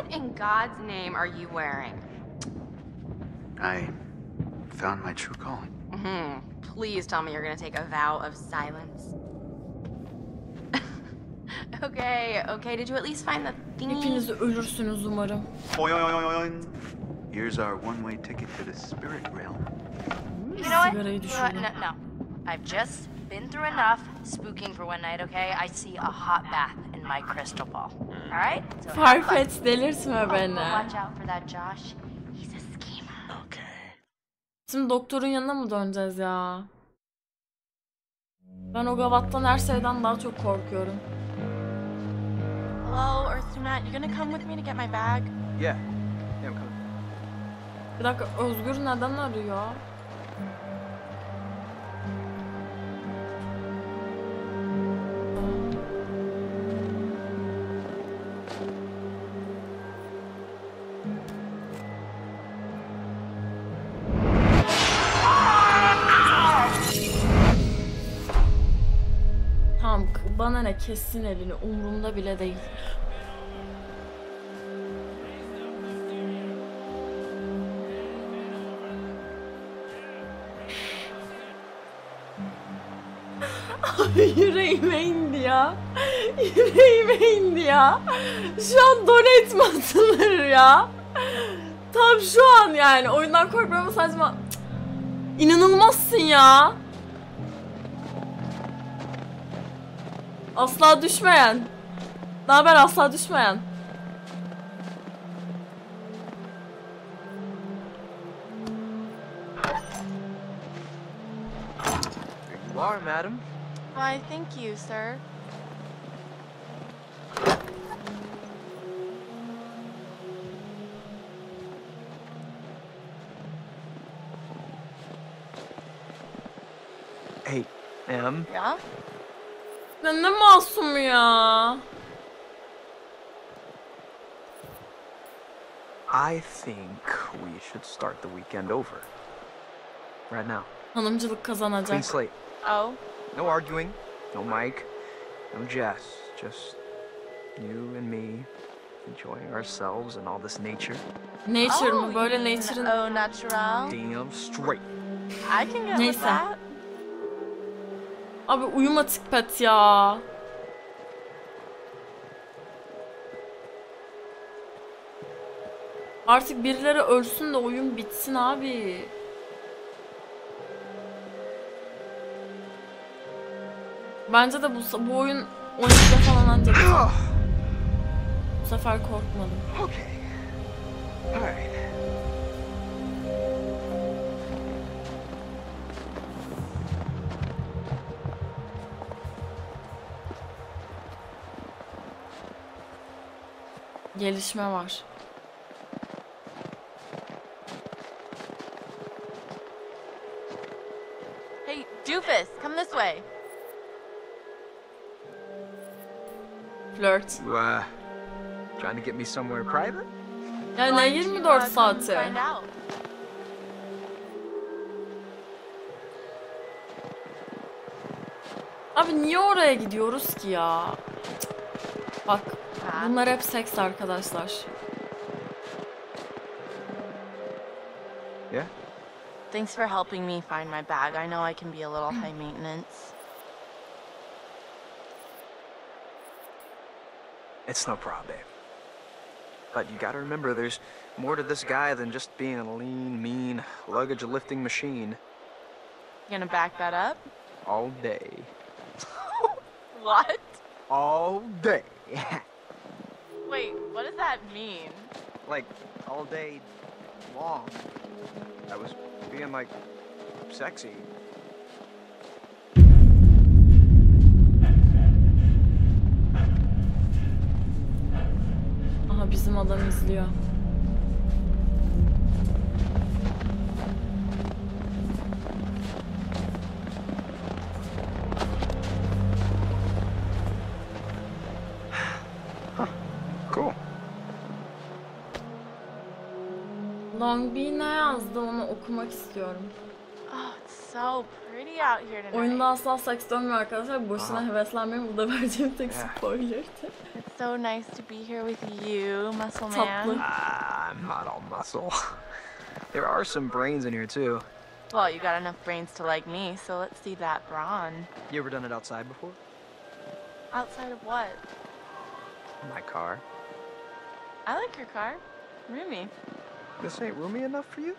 What in God's name are you wearing? I found my true calling. Mm-hmm. Please tell me you're gonna take a vow of silence. Okay, did you at least find the theme? Hepiniz ölürsünüz umarım. Here's our one-way ticket to the spirit realm. You know what? No. I've just been through enough spooking for one night, okay? I see a hot bath in my crystal ball. All right? So Farfetch delirtme beni. Watch out for that Josh. He's a schemer. Okay. Şimdi doktorun yanına mı döneceğiz ya? Ben o gavattan her şeyden daha çok korkuyorum. Hello, Earthmat. You gonna come with me to get my bag? Yeah, I'm coming. Bir dakika, Özgür neden arıyor? Tamam, bana ne, kessin elini, umurumda bile değil. Yüreğime indi ya. Yüreğime indi ya. Şu an donate mi atılır ya? Tam şu an yani. Oyundan korkmama saçma. İnanılmazsın ya. Asla düşmeyen. Naber asla düşmeyen? There you are, madam. Why, thank you, sir. Hey, ma'am. Yeah? Ben ne masum ya. I think we should start the weekend over. Right now. Hanımcılık kazanacak. Clean slate. Oh. No arguing, no Mike, no Jess, just you and me enjoying ourselves and all this nature. Nature, oh, böyle nature'ın. Oh, natural. Damn straight. I can get with that. Abi uyuma tıkpat ya. Artık birileri ölsün de oyun bitsin abi. Bence de bu oyun 12'de falan ancak. Bu sefer korkmadım. Okay. All right. Gelişme var. Hey, doofus, come this way. Flirt. You, trying to get me somewhere private? Ya ne 24 saati? Abi niye oraya gidiyoruz ki ya? Bak, bunlar hep seks arkadaşlar. Yeah. Thanks for helping me find my bag. I know I can be a little high maintenance. It's no problem, babe. But you gotta remember, there's more to this guy than just being a lean, mean, luggage-lifting machine. You gonna back that up? All day. What? All day. Wait, what does that mean? Like, all day long. I was being, like, sexy. Bizim adam izliyor. Cool. Long Bee ne yazdı onu okumak istiyorum. Oh, so pretty out here tonight. Oyunda asla seks dönmüyor arkadaşlar. Boşuna heveslenmeyin. Burada vereceğim tek spoiler'tı. It's so nice to be here with you, muscle man. Tatlı. I'm not all muscle. There are some brains in here too. Well, you got enough brains to like me, so let's see that brawn. You ever done it outside before? Outside of what? My car. I like your car. Roomy. This ain't roomy enough for you?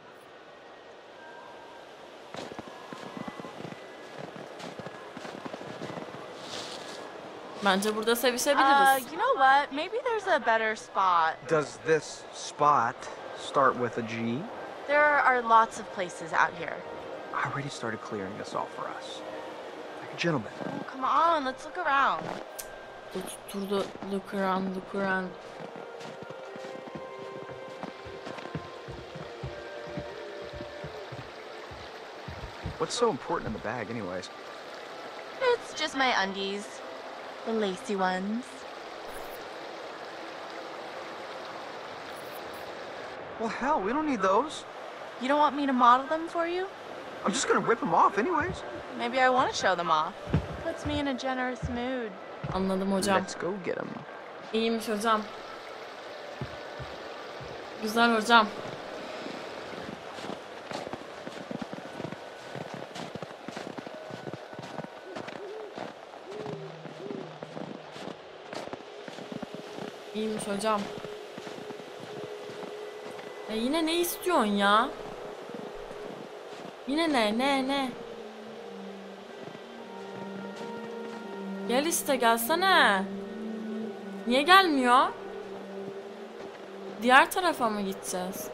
Bence burada sevişebiliriz. You know what? Maybe there's a better spot. Does this spot start with a G? There are lots of places out here. I already started clearing this off for us. Like a gentleman. Oh, come on, let's look around. Look around, look around. What's so important in the bag anyways? It's just my undies. The lacy ones. Well, hell, we don't need those. You don't want me to model them for you? I'm just gonna rip them off anyways. Maybe I want to show them off. Puts me in a generous mood. Anladım hocam. Let's go get them. İyiymiş hocam. Güzel hocam. İyiymiş hocam. E yine ne istiyorsun ya? Yine ne? Gel işte, gelsene. Niye gelmiyor? Diğer tarafa mı gideceğiz?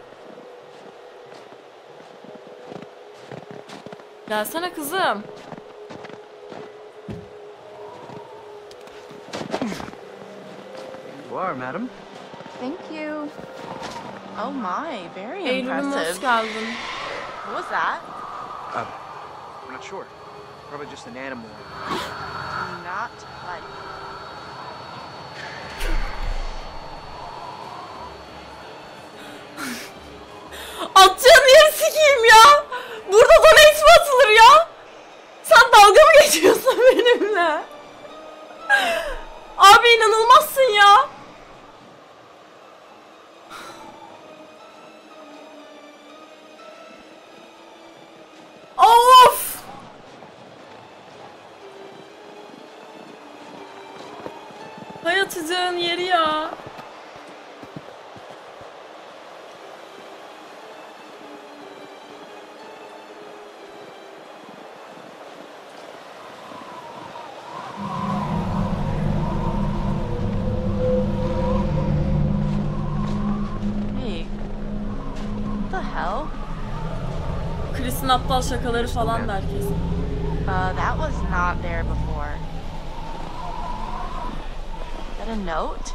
Gelsene kızım. You are, madam. Thank you. Oh my, very impressive. What was that? I'm not sure. Probably just an animal. Do not like. Atacağım yeri sikeyim ya. Burada sana hiç mi atılır ya? Sen dalga mı geçiyorsun benimle? Abi inanılmazsın ya. Hayatızın yeri ya. Hey. What the hell? Chris'in aptal şakaları falan der kesin. That was not there before. A note?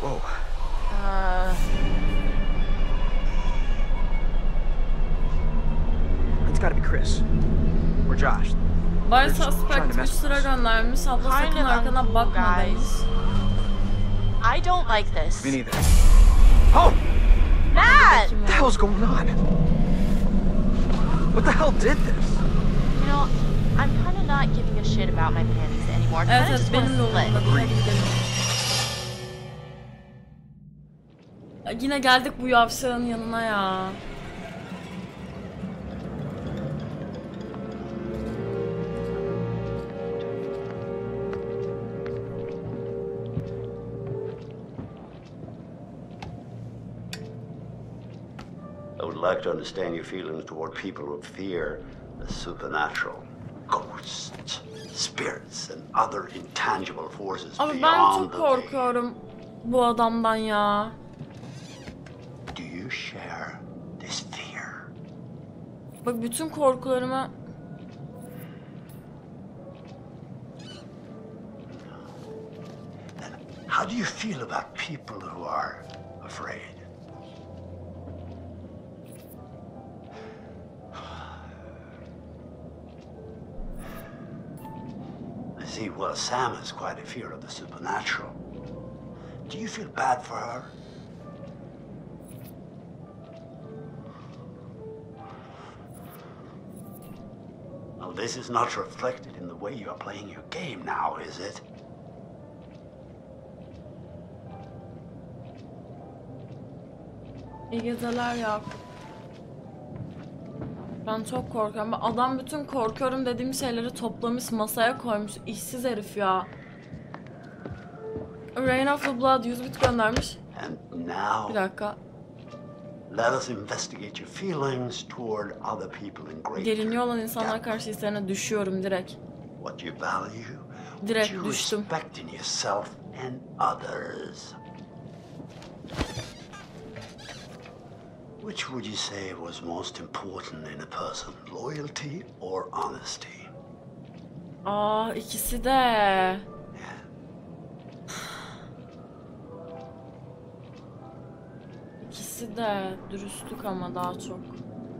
Whoa. It's gotta be Chris. Or Josh. By suspect, üstüne göndermiş. Abla sakın arkana bakma guys. I don't like this. Me neither. Oh! Matt! What the hell's going on? What the hell did this? You know, I'm kind of not giving a shit about my panties anymore. I just want to split. Yine geldik bu yavşağın yanına ya. I would like to understand your feelings toward people who fear the supernatural. Ghosts, spirits and other intangible forces beyond the ben çok korkuyorum bu adamdan ya. Do you share this fear? Bak bütün korkularıma. How do you feel about people who are afraid? See, well, Sam has quite a fear of the supernatural. Do you feel bad for her? this is not reflected in the way you are playing your game now, is it? İyi geceler ya. Ben çok korkuyorum. Adam bütün korkuyorum dediğim şeyleri toplamış, masaya koymuş. İşsiz herif ya. Rain of the Blood 100 bit göndermiş. Bir dakika. Let us investigate your feelings toward other people in great. Geriliyor olan insanlara karşı hislerine düşüyorum direkt. What you value, direkt what you düştüm. Respect in yourself and others. Which would you say was most important in a person, loyalty or honesty? Aa, ikisi de. İkisi de dürüstlük ama daha çok.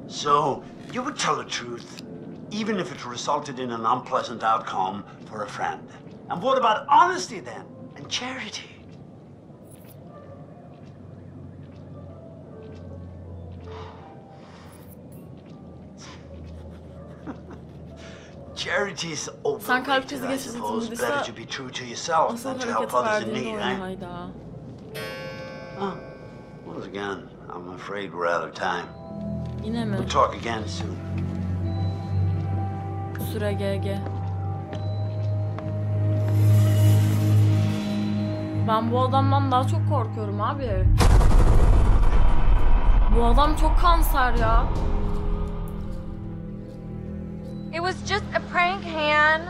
So, you would tell the truth, even if it resulted in an unpleasant outcome for a friend. And what about honesty then, and charity? Charity is overrated, I suppose. Better to be true to yourself than to help others in need, right? Oh, once again, I'm afraid we're out of time. We'll talk again soon. Süre gelge. Ben bu adamdan daha çok korkuyorum abi. Bu adam çok kanser ya. It was just a prank, Han.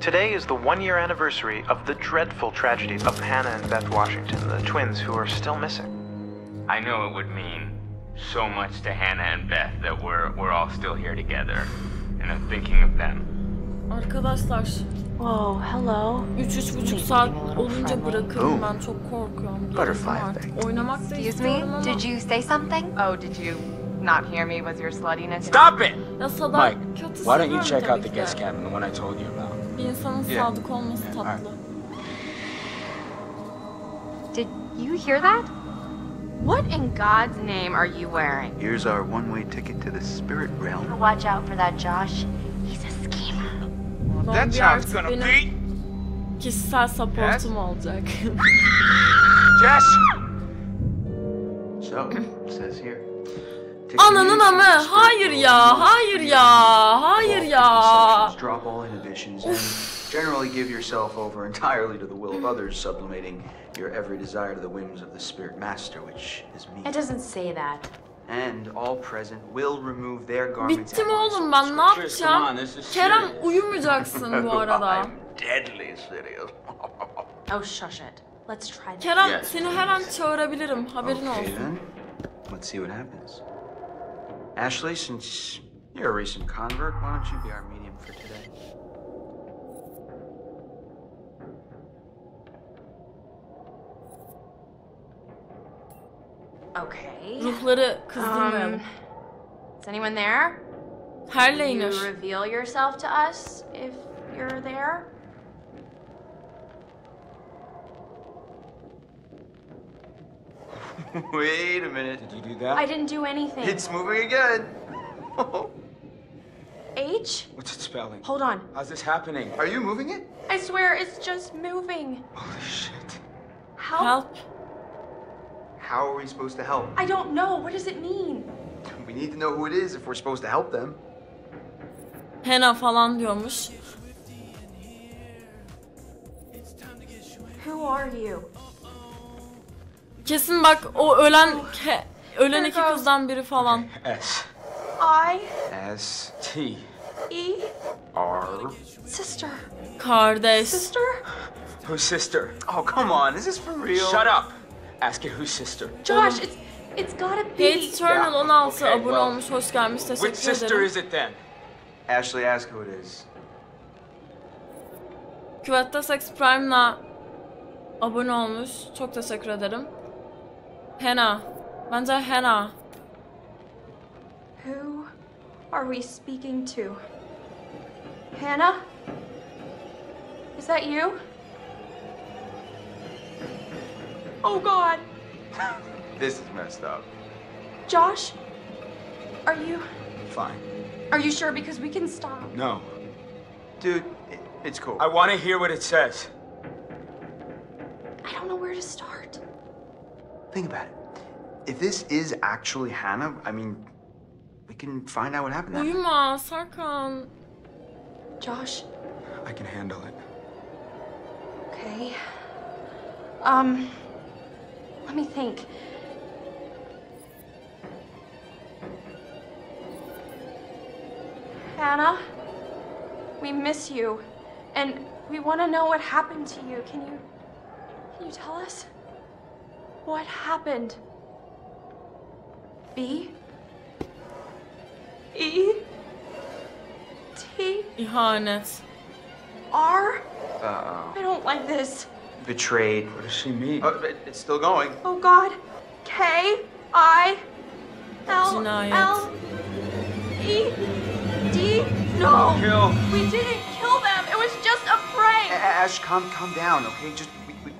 Today is the one-year anniversary of the dreadful tragedy of Hannah and Beth Washington, the twins who are still missing. I know it would mean so much to Hannah and Beth that we're all still here together, and I'm thinking of them. Arkadaşlar. Oh, hello. 3.5 saat olunca bırakırım ben çok korkuyorum. Excuse me, did you say something? Oh, did you not hear me? Was your sluttiness? Stop it! Mike, why don't you check out the guest cabin, the one I told you about? Bir insanın sadık olması tatlı. Did you hear that? What in God's name are you wearing? Here's our one-way ticket to the spirit realm. Watch out for that, Josh. He's a schemer. That's how it's gonna be. Kişisel supportum olacak. Jess. So says here. Ananın amı. Hayır ya, hayır ya, hayır ya. Drop all inhibitions and generally give yourself over entirely to the will of others, sublimating your every desire to the whims of the spirit master, which is me. It doesn't say that. And all present will remove their garments. Bittim oğlum ben ne yapacağım? Kerem uyumayacaksın bu arada. Deadly serious. Oh shush it. Let's try this. Kerem seni her an çağırabilirim. Haberin olsun. Let's see what happens. Ashley, since you're a recent convert, why don't you be our medium for today? Okay. Is anyone there? Can you reveal yourself to us if you're there? Wait a minute. Did you do that? I didn't do anything. It's moving again. H? What's it spelling? Hold on. How's this happening? Are you moving it? I swear it's just moving. Holy shit. Help. How are we supposed to help? I don't know. What does it mean? We need to know who it is if we're supposed to help them. Hannah falan diyormuş. Who are you? Kesin bak o ölen iki kızdan biri falan. S. I. S. T. E. R. Sister. Kardeş. Sister. Who's sister? Oh come on, is this for real? Shut up. Ask it who's sister. Josh, it's gotta be. It's Eternal 16 abone olmuş, hoş gelmiş. Teşekkür ederim. Which sister is it then? Ashley, ask who it is. Küvette Sex Prime'la abone olmuş. Çok teşekkür ederim. Hannah. Bence Hannah. Who are we speaking to? Hannah? Is that you? Oh God! This is messed up. Josh, Are you... Fine. Are you sure? Because we can stop. No. Dude, it's cool. I want to hear what it says. I don't know where to start. Think about it. If this is actually Hannah, I mean, we can find out what happened. How come? Josh? I can handle it. Okay. Let me think. Hannah, we miss you, and we want to know what happened to you. Can you tell us what happened? B-E-T-R? Uh-oh. I don't like this. Betrayed. What does she mean? Oh, it's still going. Oh, God. K-I-L-L-E-D. No. Kill. We didn't kill them. It was just a prank. Ash, calm down, okay? Just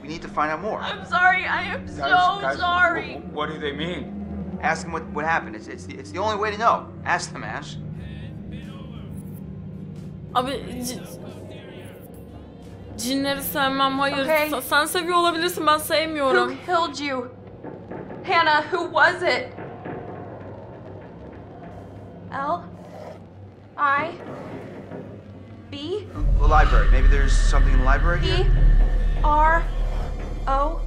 we need to find out more. I'm sorry. I am guys, so sorry. What do they mean? Ask them what happened. It's the only way to know. Ask them, Ash. Cinleri sevmem. Hayır. Okay. Sen seviyor olabilirsin. Ben sevmiyorum. Who killed you? Hannah, who was it? L-I-B? The library. Maybe there's something in the library here? E-R-O.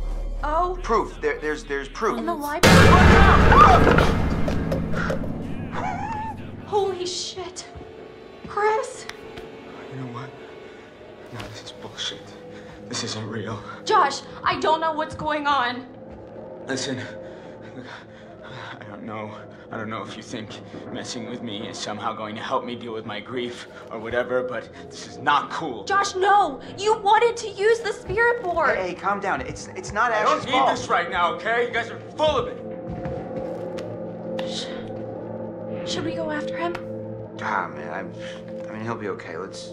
Oh. Proof. There's proof. In the library. Oh, no. Holy shit, Chris. You know what? No, this is bullshit. This isn't real. Josh, I don't know what's going on. Listen, I don't know. I don't know if you think messing with me is somehow going to help me deal with my grief or whatever, but this is not cool. Josh, no! You wanted to use the spirit board! Hey, calm down. It's not Ash's fault. I don't need this right now, okay? You guys are full of it. Should we go after him? Ah, man, I mean, he'll be okay. Let's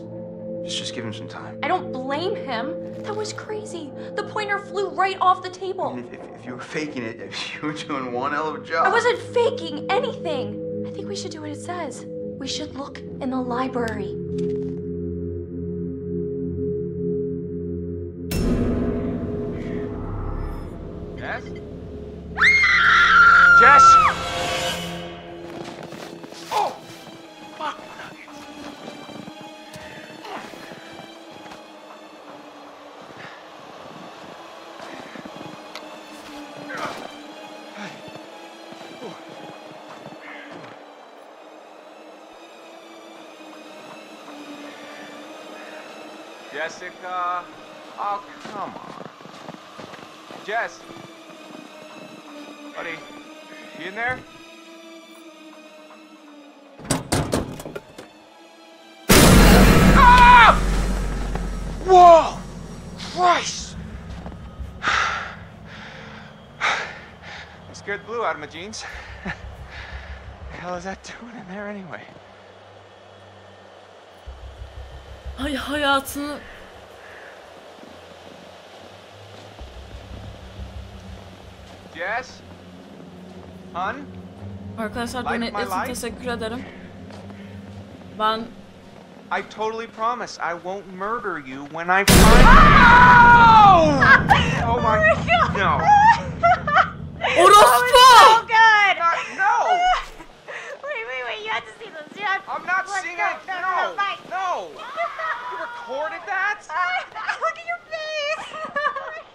just give him some time. I don't blame him. That was crazy. The pointer flew right off the table. And if you were faking it, if you were doing one hell of a job. I wasn't faking anything. I think we should do what it says. We should look in the library. Jess? Jess! Oh! Fuck! Jessica, oh, come on. Jess. Buddy, you in there? Ah! Whoa! Christ! I scared the blue out of my jeans. What the hell is that doing in there anyway? Ay hayatını... Jess? Han? Arkadaşlar beni etsin, teşekkür ederim. Ben... I totally promise I won't murder you when I find... Oh! Oh my... No. Orospu! I'm not seeing it! No! No! You recorded that? Look at your face!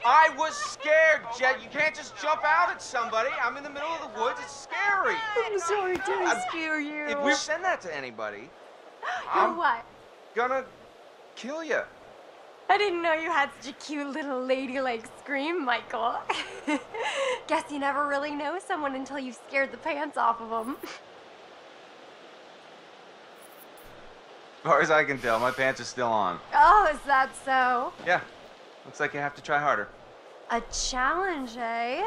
I was scared, Jet. You can't just jump out at somebody. I'm in the middle of the woods. It's scary. I'm sorry to scare you. If we send that to anybody, I'm gonna kill you. I didn't know you had such a cute little ladylike scream, Michael. Guess you never really know someone until you've scared the pants off of them. As far as I can tell, my pants are still on. Oh, is that so? Yeah. Looks like you have to try harder. A challenge, eh?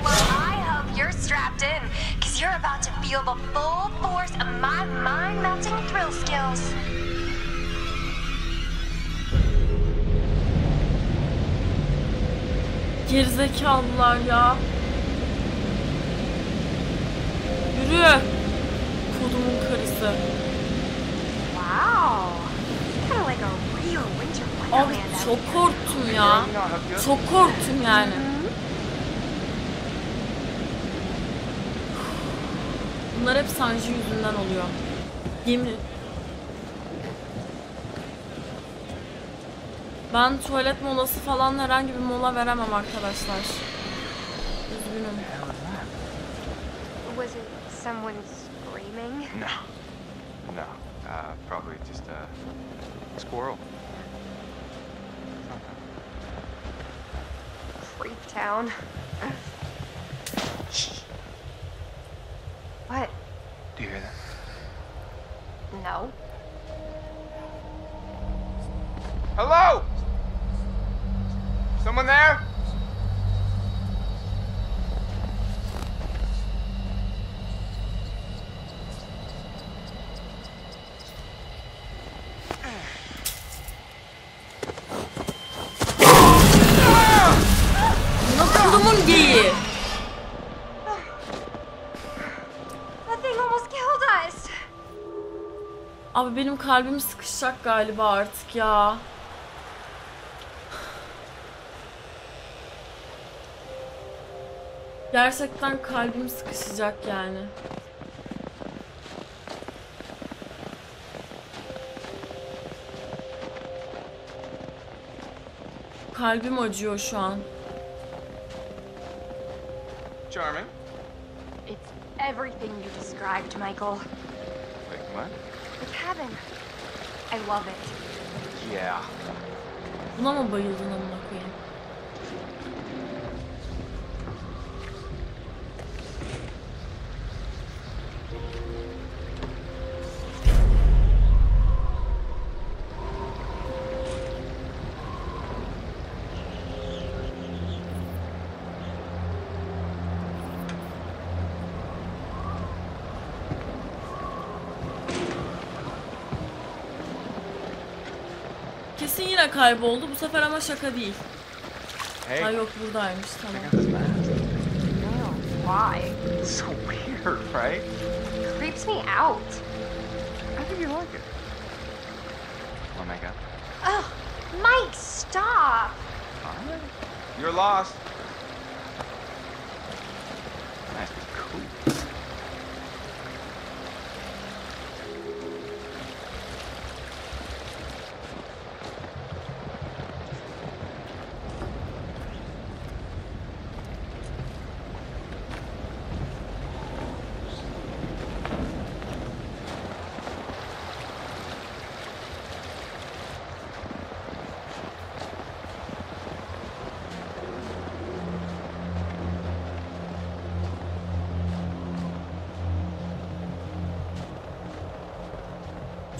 Well, I hope you're strapped in, because you're about to feel the full force of my mind-melting thrill skills. Gerizekalılar ya. Yürü. Kodumun karısı. Wow. Kind of like a real winter wonderland. Abi çok korktum ya. Çok korktum yani. Bunlar hep Sanji yüzünden oluyor. Yemin. Ben tuvalet molası falan herhangi bir mola veremem arkadaşlar. Üzgünüm. Was it someone screaming? No. Probably just a squirrel. Freak town. What? Do you hear that? No. Hello? Someone there? Abi benim kalbim sıkışacak galiba artık ya. Gerçekten kalbim sıkışacak yani. Kalbim acıyor şu an. Charming. It's everything you described, Michael. Like what? The cabin. I love it. Yeah. Buna mı bayıldın amına koyayım? Kesin yine kayboldu. Bu sefer ama şaka değil. Hey. Ay yok buradaymış. Tamam. Why? It's so weird, right? It creeps me out. I think you like it. Oh my god. Oh, Mike, stop. Right. You're lost. Nice and cool.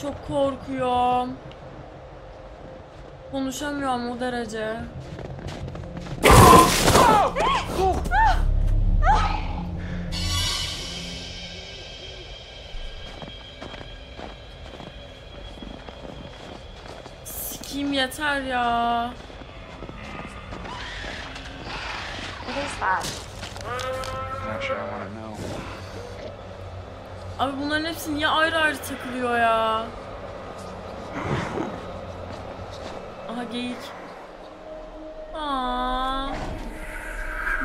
Çok korkuyorum. Konuşamıyorum o derece. Sikiyim yeter ya. Abi bunların hepsi niye ayrı ayrı takılıyor ya? Aha geyik. Aa.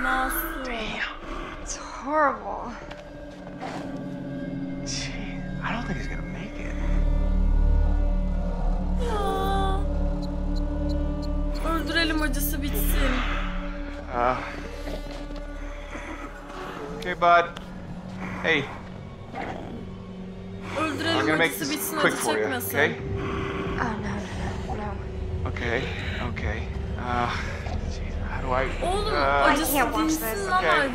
Masum. It's horrible. Gee, I don't think he's gonna make it. Ya. Öldürelim acısı bitsin. Okay, bud. Hey. I'm gonna make this quick for you, okay? Oh no, no. Okay. Geez, how do I? I can't watch this. Okay.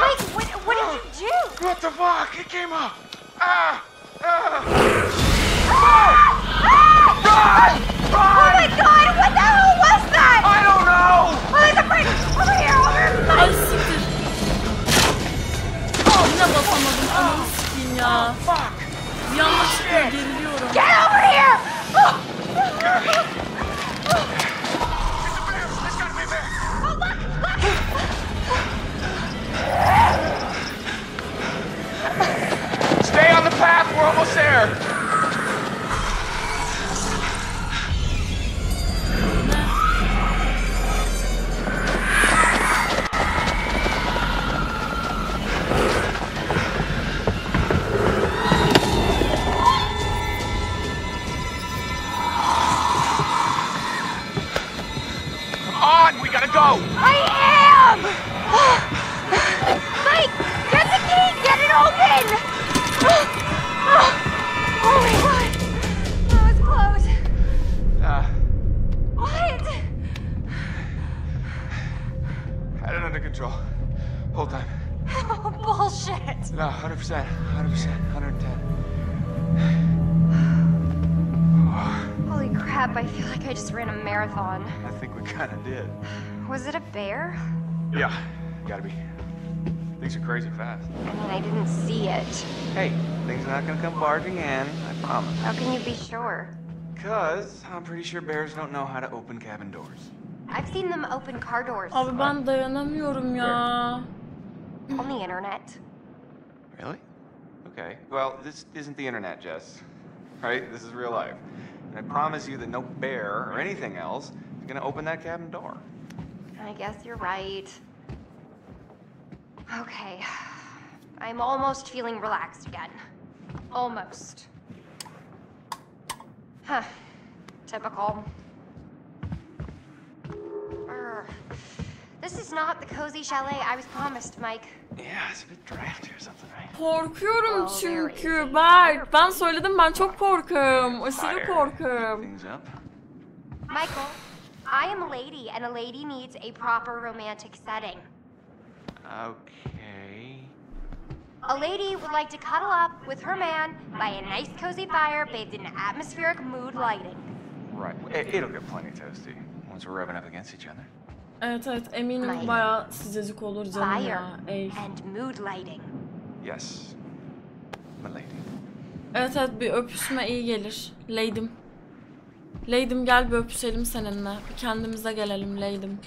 Mike, what did you do? What the fuck? It came up. Oh my god! What the hell was that? I don't know. Well, it's a break. Over here, over. Yine basamadım, ananı s**eyim ya. Yanlışlıkla geriliyorum. Get over here! Oh, look! almost there. On, we gotta go. I am. Open! Oh my God! That was close. What? Had it under control. Whole time. Oh, bullshit! No, 100%. 100%. 110. Holy crap, I feel like I just ran a marathon. I think we kinda did. Was it a bear? Yeah, gotta be. Things are crazy fast. I mean, I didn't see it. Hey, things are not gonna come barging in, I promise. How can you be sure? Because I'm pretty sure bears don't know how to open cabin doors. I've seen them open car doors. Abi ben dayanamıyorum ya. On the internet. Really? Okay. Well, this isn't the internet, Jess. Right? This is real life. And I promise you that no bear or anything else is gonna open that cabin door. I guess you're right. Okay, I'm almost feeling relaxed again. Almost. Huh, typical. This is not the cozy chalet I was promised, Mike. Yeah, it's a bit drafty or something, right? Korkuyorum çünkü Bart. Ben söyledim, ben çok korkum. Aşırı korkum. Michael, I am a lady, and a lady needs a proper romantic setting. Okay. A lady would like to cuddle up with her man by a nice cozy fire bathed in atmospheric mood lighting. Right. It'll get plenty toasty once we're rubbing up against each other. Evet, eminim bayağı sıcacık olur canım ya. And mood lighting. Yes. My lady. Evet, bir öpüşme iyi gelir. Lady'm. Lady'm gel bir öpüşelim seninle. Bir kendimize gelelim lady'm.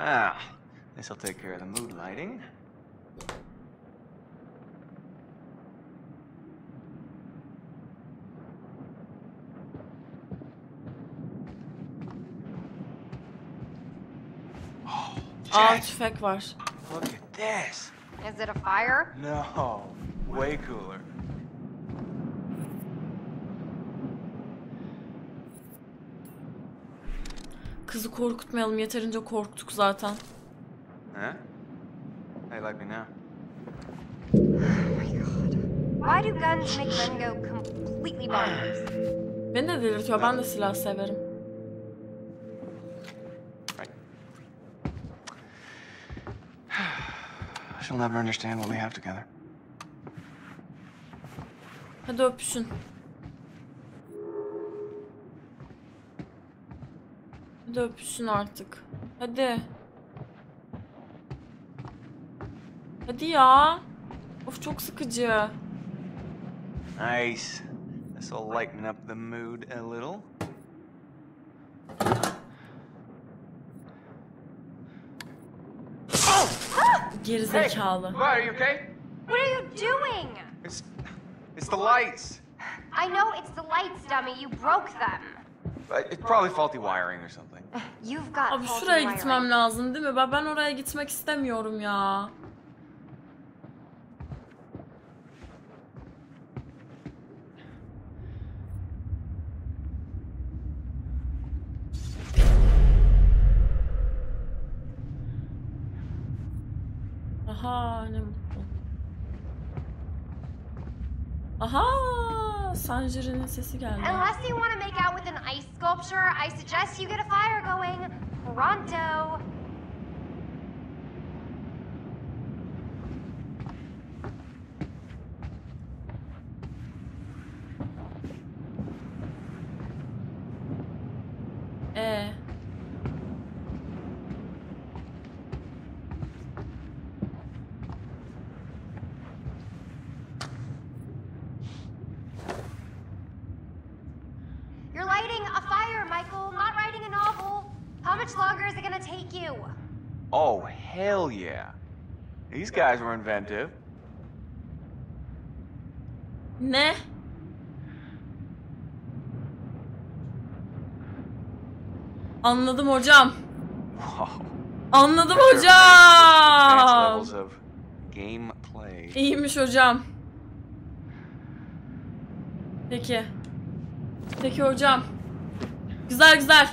Ah, this'll take care of the mood lighting. Oh, tüfek var. Look at this. Is it a fire? No, way cooler. Kızı korkutmayalım, yeterince korktuk zaten. Huh? They like me now. Oh my God. Why do guns make men go completely bonkers? Beni de delirtiyor, ben de silah severim. Right. She'll never understand what we have together. Hadi öpüşün. Hadi öpüşün artık. Hadi. Hadi ya. Of çok sıkıcı. Nice. This will lighten up the mood a little. Oh! Gerizekalı. Hey, are you okay? What are you doing? It's the lights. I know it's the lights, dummy. You broke them. It's probably faulty wiring or something. You've got abi şuraya gitmem lazım değil mi? Ben oraya gitmek istemiyorum ya. Aha ne mutlu. Aha. Sanjir'in sesi geldi. Unless you want to make out with an ice sculpture, I suggest you get a fire going pronto. Michael. Not writing a novel. How much longer is it gonna take you? Oh, hell yeah. These guys were inventive. Meh. Anladım hocam. Wow. Anladım hocam. İyiymiş hocam. Peki. Peki hocam. Güzel güzel.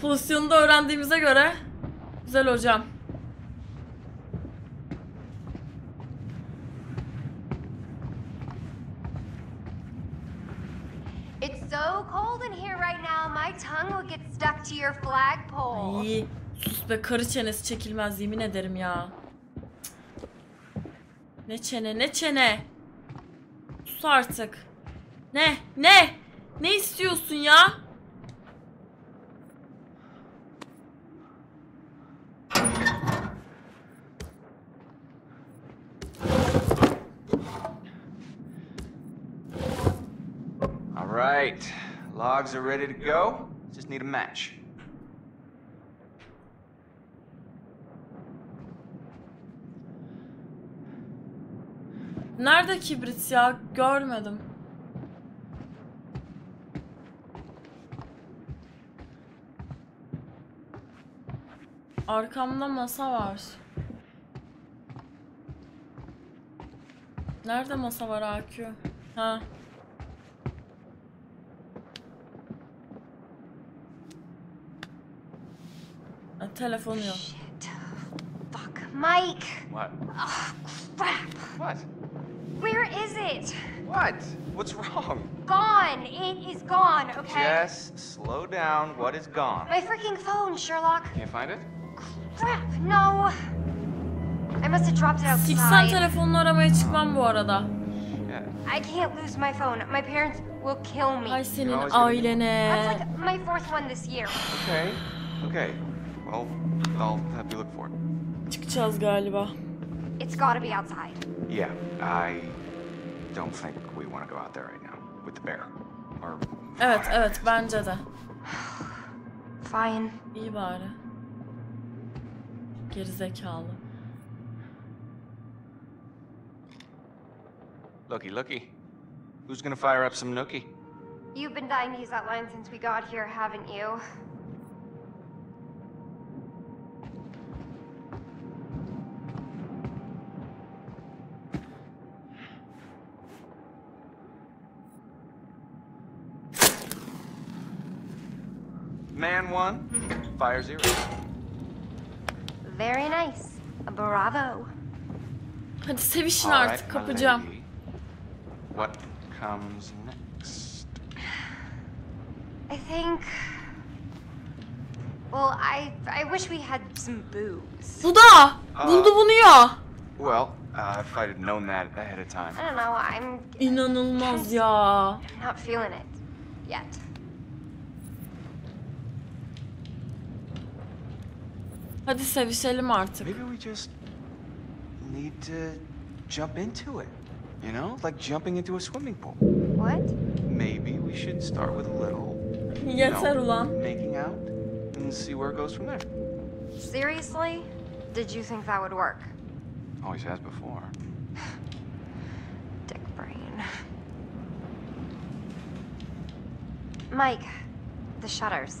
Pozisyonu da öğrendiğimize göre güzel hocam. It's so cold in here right now. My tongue will get stuck to your flagpole. Ay, sus be, karı çenesi çekilmez yemin ederim ya. Ne çene ne çene. Sus artık. Ne ne? Ne istiyorsun ya? All right. Logs are ready to go. Just need a match. Nerede kibrit ya? Görmedim. Arkamda masa var. Nerede masa var AQ? Ha. Telefon yok. Shit. Fuck, Mike. What? Oh, crap. What? Where is it? What? What's wrong? Gone. It is gone, okay? Just slow down. What is gone? My freaking phone, Sherlock. Can't find it? Crap, no. I must have dropped it outside. Siksem telefonunu aramaya çıkmam bu arada. I can't lose my phone. My parents will kill me. Ay senin ailene. That's like my fourth one this year. Okay. Okay. Well, I'll have you look for it. Çıkacağız galiba. It's gotta be outside. Yeah, I don't think we want to go out there right now with the bear. Or evet, evet, bence de. Fine. İyi bari. Gerizekalı. Looky, looky. Who's gonna fire up some nookie? You've been dying to use that line since we got here, haven't you? Man one, fire zero. Very nice. Bravo. Hadi sevişin artık kapıcam. What comes next? I think. Well, I wish we had some booze. Bu da buldu bunu ya. Well, if I had known that ahead of time. I don't know. I'm. İnanılmaz ya. I'm not feeling it yet. Hadi sevişelim artık. Maybe we just need to jump into it. You know, like jumping into a swimming pool. What? Maybe we should start with a little, you know, making out and see where it goes from there. Seriously? Did you think that would work? Always has before. Dick brain. Mike, the shutters.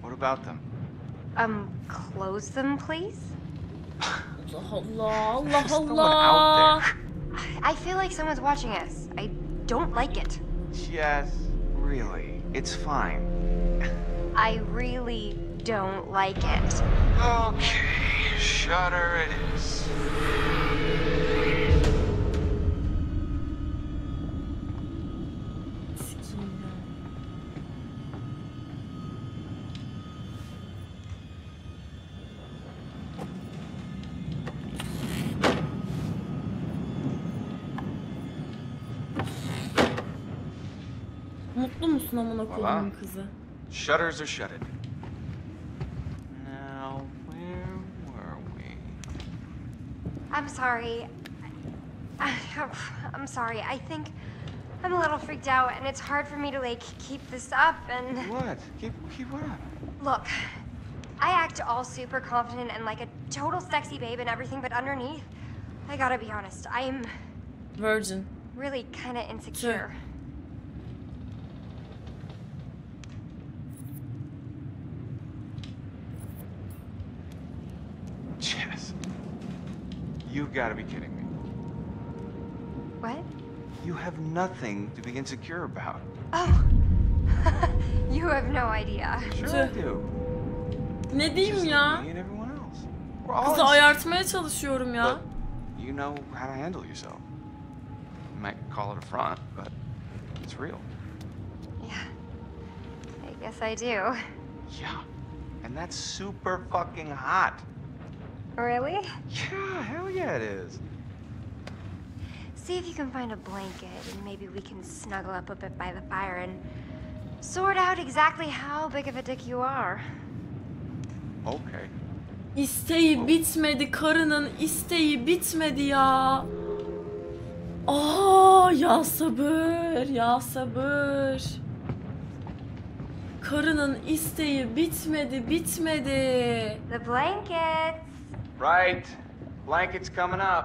What about them? Close them, please. Allah, Allah, Allah. I feel like someone's watching us. I don't like it. Yes, really. It's fine. I really don't like it. Okay, shutter it is. Voilà. Shutters are shutted. Now, where were we? I'm sorry. I'm sorry. I think I'm a little freaked out, and it's hard for me to, like, keep this up and... What? Keep what up? Look, I act all super confident and like a total sexy babe and everything, but underneath, I gotta be honest, I'm... Virgin. Really kind of insecure. Sure. You've got to be kidding me. What? You have nothing to be insecure about. Oh. You have no idea. Sure I do. Ne diyeyim ya? Kızı ayartmaya çalışıyorum ya. You know how to handle yourself. You might call it a front, but it's real. Yeah. I guess I do. Yeah. And that's super fucking hot. Really? Yeah, hell yeah it is. See if you can find a blanket and maybe we can snuggle up a bit by the fire and sort out exactly how big of a dick you are. Okay. İsteği bitmedi, karının isteği bitmedi ya. Aa, ya sabır, ya sabır. Karının isteği bitmedi. The blankets. Right. Blankets coming up.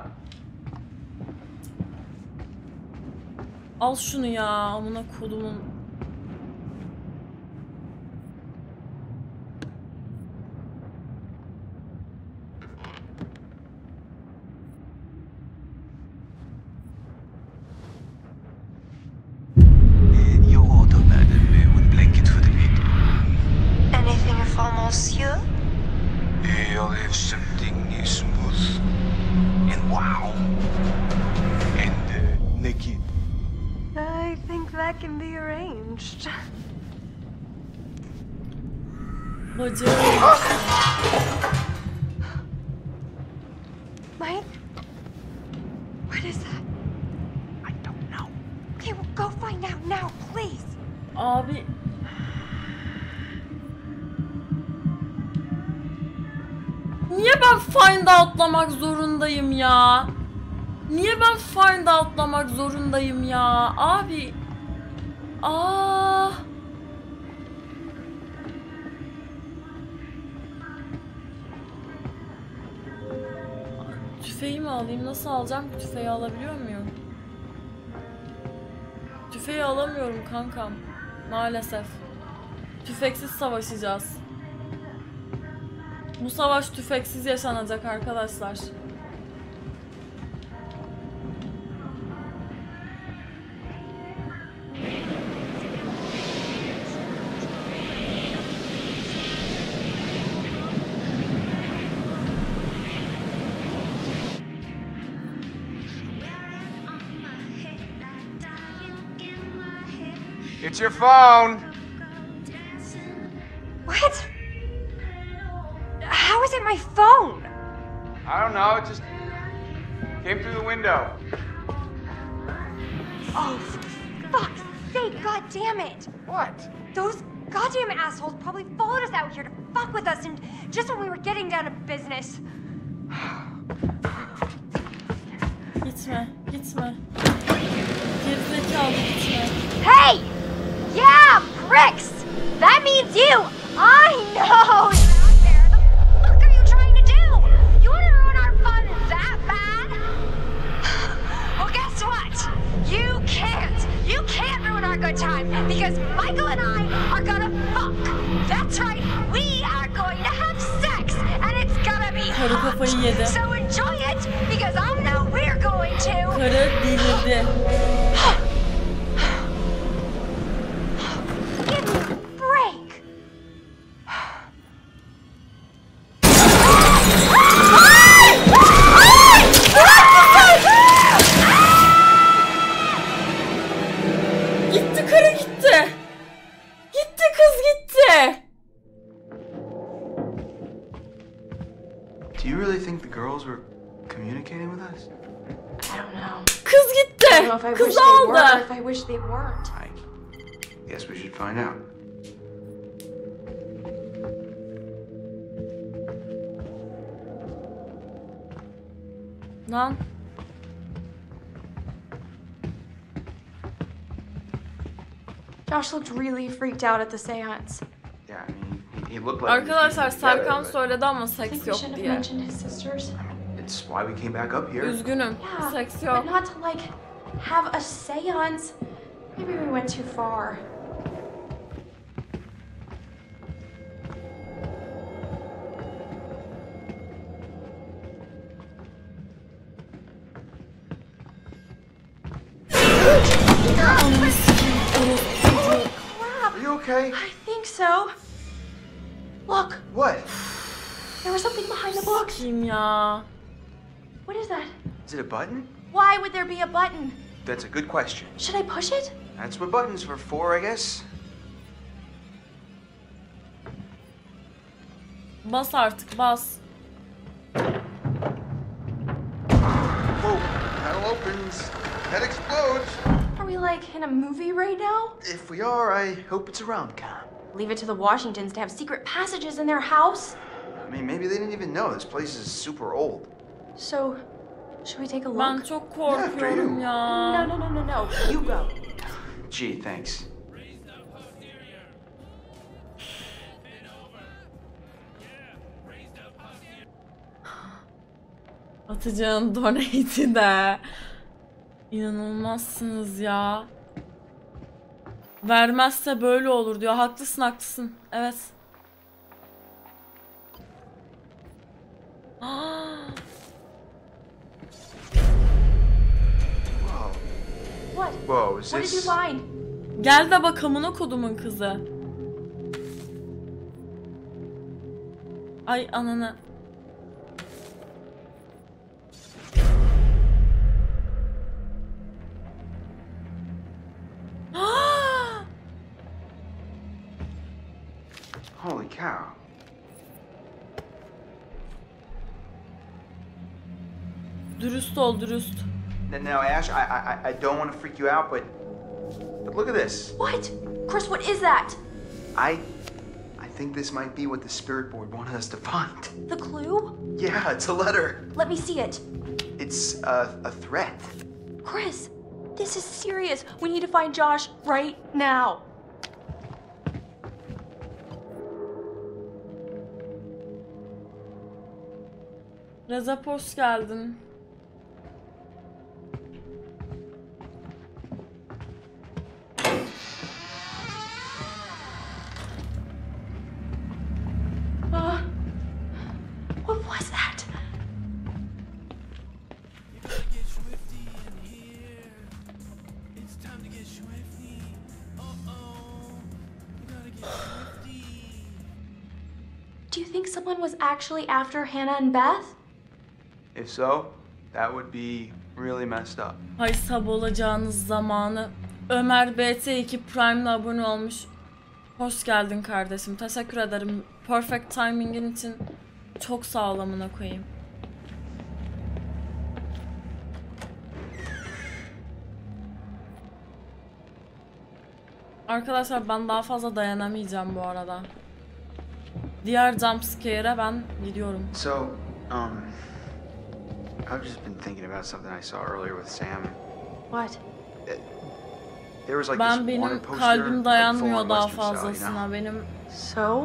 Al şunu ya, amına kodumun. Mike? What is that? I don't know. Okay, well, go find out now, please. Abi. Niye ben find out'lamak zorundayım ya? Niye ben find out'lamak zorundayım ya? Abi. Aa. Tüfeği mi alayım? Nasıl alacağım? Tüfeği alabiliyor muyum? Tüfeği alamıyorum kankam. Maalesef. Tüfeksiz savaşacağız. Bu savaş tüfeksiz yaşanacak arkadaşlar. It's your phone. What? How is it my phone? I don't know. It just came through the window. Oh, for fuck's sake! God damn it! What? Those goddamn assholes probably followed us out here to fuck with us, and just when we were getting down to business. Gitme. Gerizekalı gitme. Hey! Yeah, pricks! That means you! I know! There, the fuck are you trying to do? You want to ruin our fun that bad? Well, guess what? You can't ruin our good time because Michael and I are gonna fuck. That's right, we are going to have sex and it's gonna be hot. So enjoy it because I know we're going to. They weren't. I guess we should find out. Lan. Josh looked really freaked out at the seance. Yeah, I mean, he looked like... Arkadaşlar Serkan söyledi ama seks yok diye. It's why we came back up here. Üzgünüm, seks yok. But not to like have a seance. Maybe we went too far. Okay. I think so. Look. What? There was something behind the book. What is that? Is it a button? Why would there be a button? That's a good question. Should I push it? That's what buttons were for, I guess. Bas artık, bas. Whoa, panel opens. Head explodes. Are we like in a movie right now? If we are, I hope it's a rom-com. Leave it to the Washingtons to have secret passages in their house? I mean, maybe they didn't even know. This place is super old. So, should we take a look? Ben çok korkuyorum ya. No. You go. Gee, thanks. Atacağın donate'i de. İnanılmazsınız ya. Vermezse böyle olur diyor. Haklısın, haklısın. Evet. What did you find? Gel de bak amına kodumun kızı. Ay ananı. Holy cow. Dürüst ol, dürüst. Now, Ash, I don't want to freak you out, but look at this. What? Chris, what is that? I think this might be what the spirit board wanted us to find. The clue? Yeah, it's a letter. Let me see it. It's a threat. Chris, this is serious. We need to find Josh right now. Reza, hoş geldin. What was that? Do you think someone was actually after Hannah and Beth? If so, that would be really messed up. Ay sabah olacağınız zamanı. Ömer BT2 Prime'la abone olmuş. Hoş geldin kardeşim. Teşekkür ederim. Perfect timing'in için çok sağlamına koyayım. Arkadaşlar ben daha fazla dayanamayacağım bu arada. Diğer jumpscare'e ben gidiyorum. I've just been thinking about something I saw earlier with Sam. What? There was like this one poster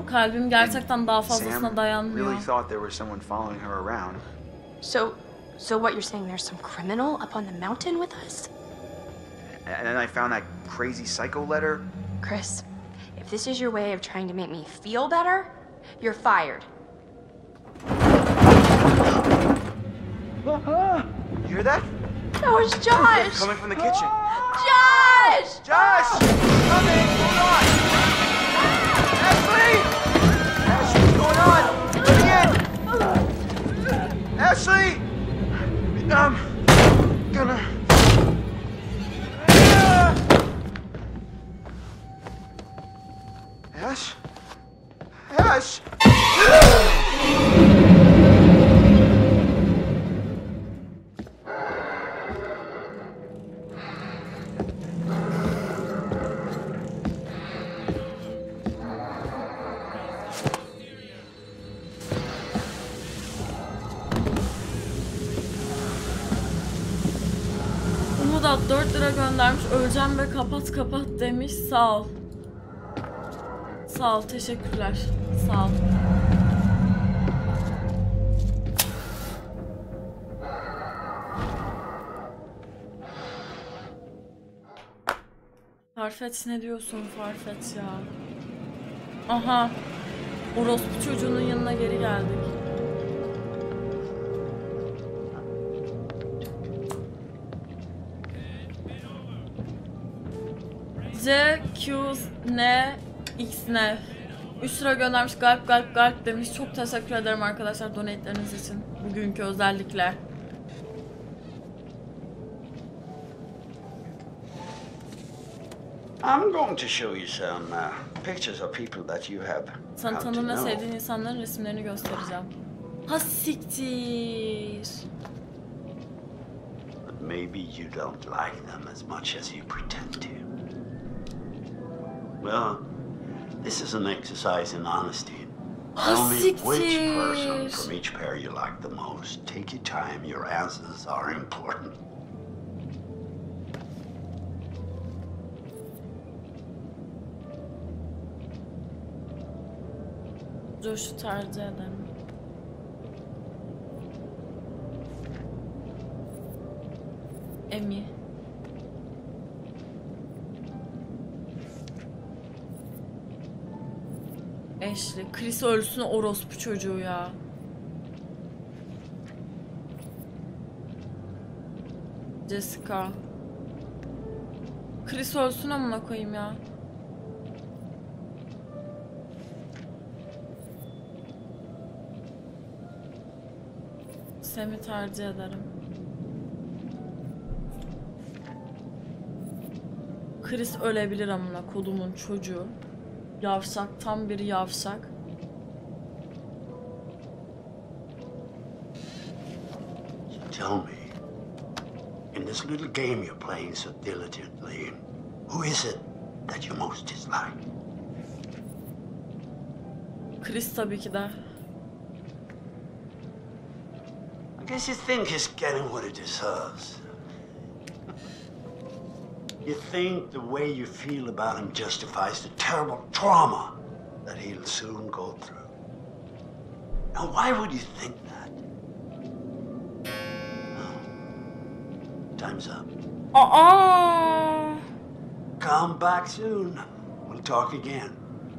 kalbim gerçekten daha fazlasına dayanmıyor. Really thought there was someone following her around. So what you're saying, there's some criminal up on the mountain with us? And then I found that crazy psycho letter. Chris, if this is your way of trying to make me feel better, you're fired. You hear that? That was Josh! Coming from the kitchen. Josh! Josh! Coming! Hold on! Ashley! Ashley, what's going on? Get in! Ashley! I'm gonna... Ash? Ash! 4 lira göndermiş. Öleceğim ve kapat kapat demiş. Sağ ol. Sağ ol, teşekkürler. Sağ ol. Farfetch, ne diyorsun Farfetch ya? Aha. Orospu çocuğunun yanına geri geldik. C, Q, N, X, N. 3 lira göndermiş. Galp galp galp demiş. Çok teşekkür ederim arkadaşlar donate'leriniz için. Bugünkü özellikle. I'm going to show you some pictures of people that you have. Sana tanıdığın ve sevdiğin insanların resimlerini göstereceğim. Ha siktir. But maybe you don't like them as much as you pretend to. Well, this is an exercise in honesty. Tell me which person from each pair you like the most. Take your time. Your answers are important. Dur şu tercih ederim. Emi. Ashley. Chris ölsün orospu çocuğu ya. Jessica. Chris ölsün amına koyayım ya. Sam'i tercih ederim. Chris ölebilir amına kodumun çocuğu. Yavşak, tam bir yavşak. Tell me, in this little game you're playing so diligently, who is it that you most dislike? Chris tabii ki de. I guess you think he's getting what he deserves. You think the way you feel about him justifies the terrible trauma that he'll soon go through. Now, why would you think that? Oh, time's up. Uh-oh! Come back soon. We'll talk again.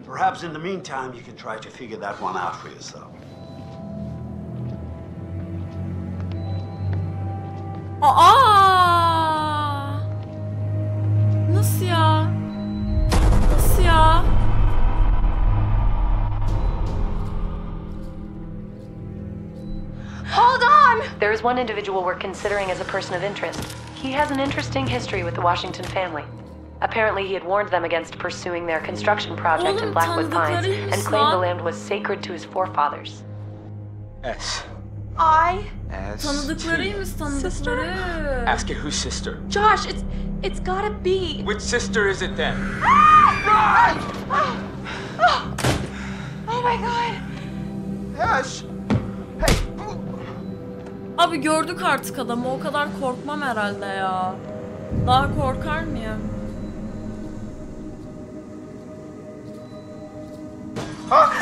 Perhaps in the meantime, you can try to figure that one out for yourself. Aa! Nasıl ya? Nasıl ya? Hold on! There is one individual we're considering as a person of interest. He has an interesting history with the Washington family. Apparently he had warned them against pursuing their construction project in Blackwood Pines and claimed the land was sacred to his forefathers. Yes. Tanıdıklarıymış, tanıdıkları. Ask it whose sister. Josh, it's gotta be. Which sister is it then? Ah! Ah! Oh! Oh my god. Yes. Hey. Abi gördük artık adamı. O kadar korkmam herhalde ya. Daha korkar mıyım? Ah!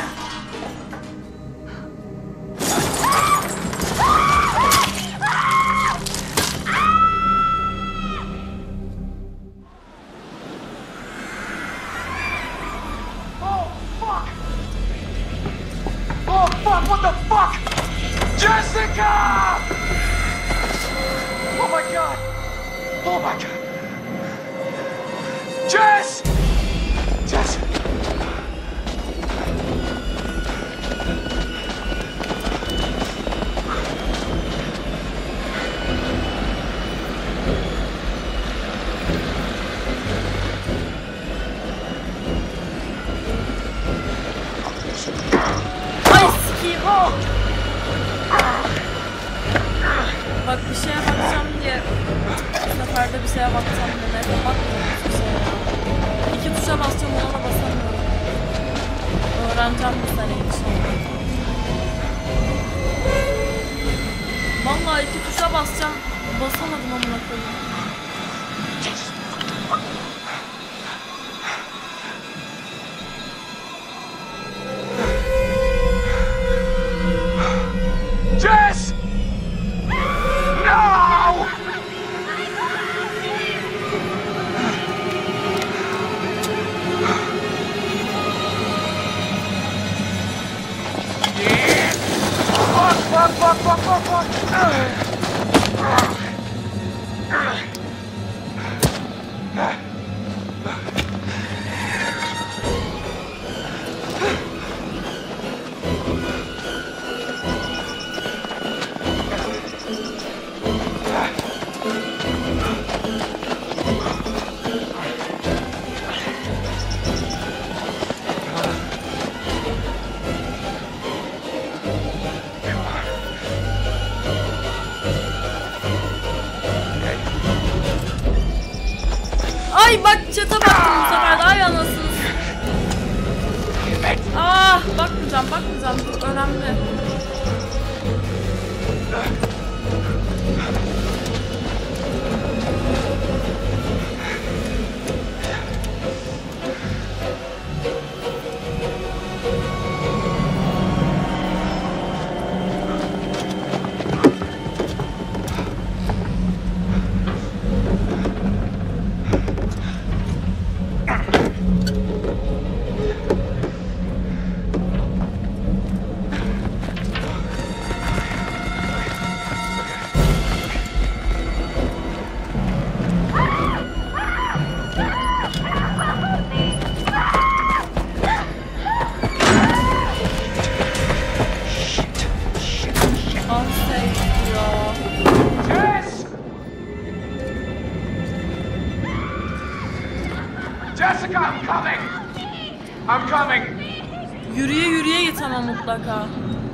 Mutlaka.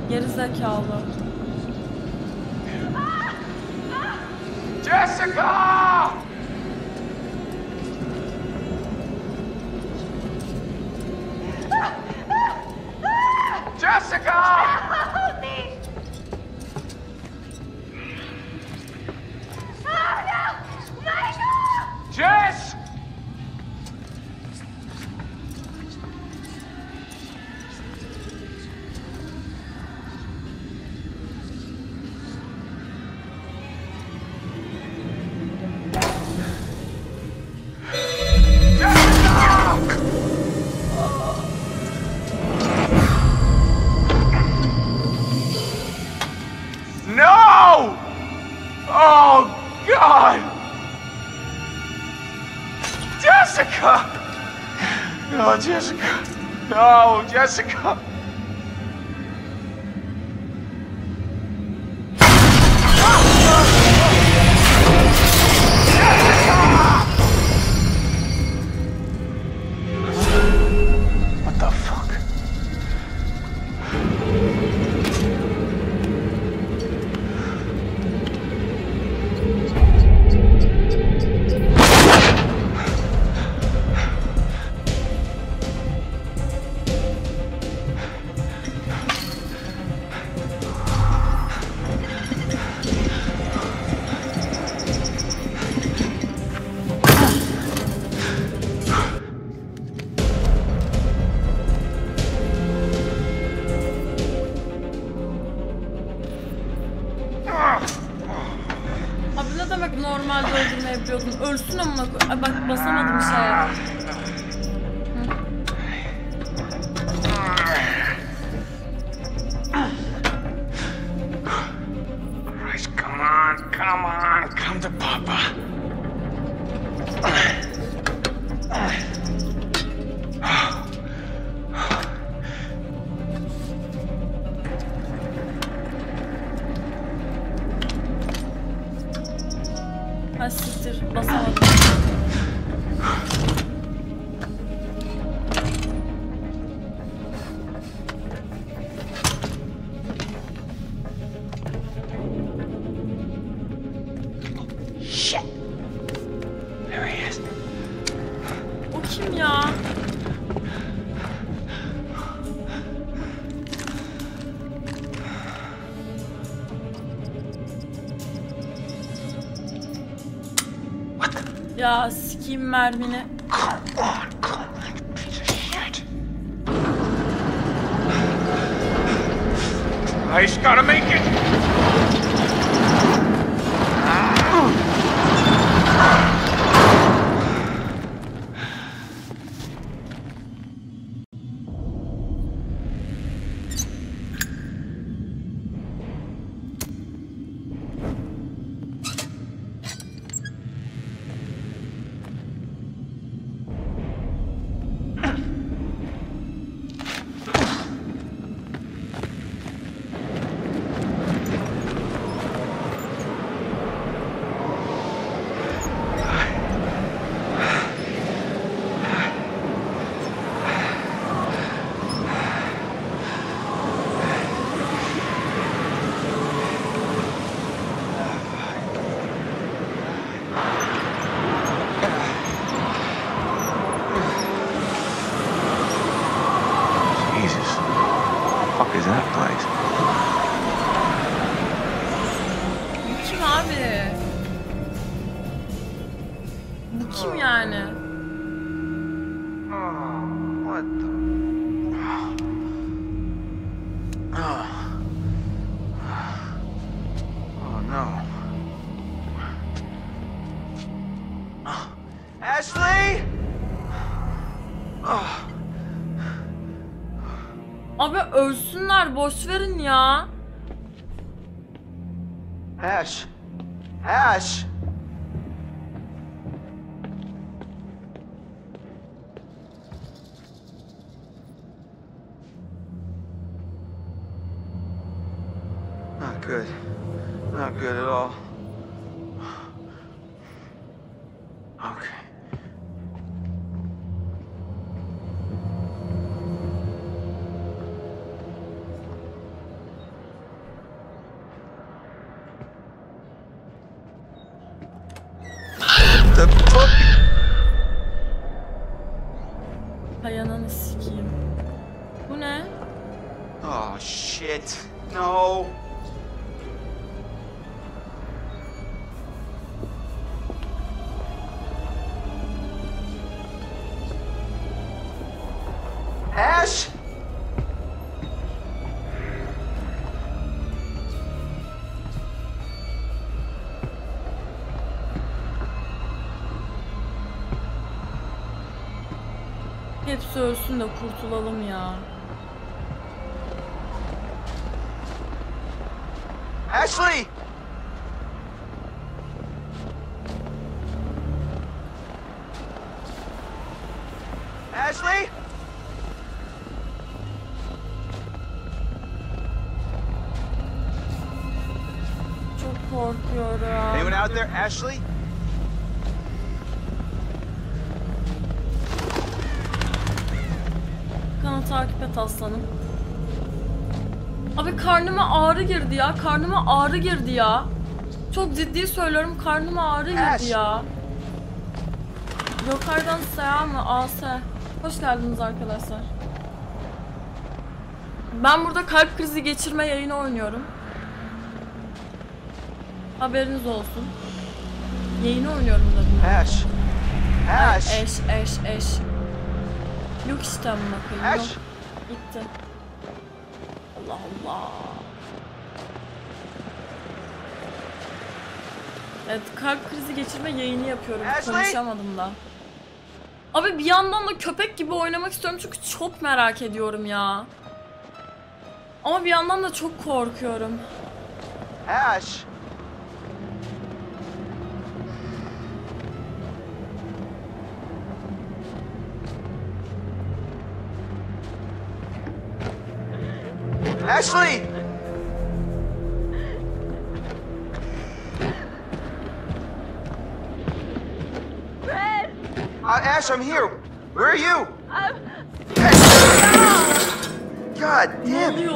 Gerizekalı. Jessica! Jessica! Help me! Oh no! Michael! Jess! Jessica! No, Jessica! Ölsün amına koy. Bak basamadım aşağıya. Christ, come on, come on, come to papa. Ya sikiyim mermini. I just gotta make it. Jesus, what the fuck is that place? Bu kim abi? Bu kim yani? What the... Oh no. Ashley! Oh. Abi ölsünler, boş verin ya. Ash. Ash. Not good. Not good at all. Okay. Hepsi ölsün de kurtulalım ya. Ashley! Ashley! Çok korkuyorum. Anyone out there, Ashley? Takip et aslanım. Abi karnıma ağrı girdi ya. Karnıma ağrı girdi ya. Çok ciddi söylüyorum, karnıma ağrı girdi ya. Lokardan selamı Ase. Hoş geldiniz arkadaşlar. Ben burada kalp krizi geçirme yayını oynuyorum. Haberiniz olsun. Yayını oynuyorum dedim. Ash. Ash. Ay, eş. Yok işte amına koyayım. Yok. Gitti. Allah Allah. Evet, kalp krizi geçirme yayını yapıyorum. Konuşamadım da. Abi bir yandan da köpek gibi oynamak istiyorum çünkü çok merak ediyorum ya. Ama bir yandan da çok korkuyorum. Ash. Ashley! Brad! Ash, I'm here. Where are you? I'm... God damn it.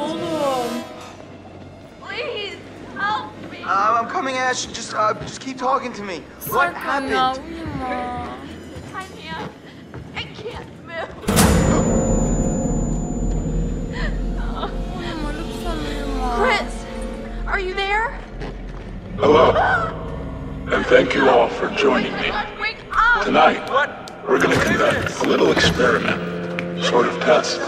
Please, help me. I'm coming, Ash. Just keep talking to me. What happened? I can't move. Chris, are you there? Hello, and thank you all for joining me. Tonight, we're going to conduct a little experiment, sort of test.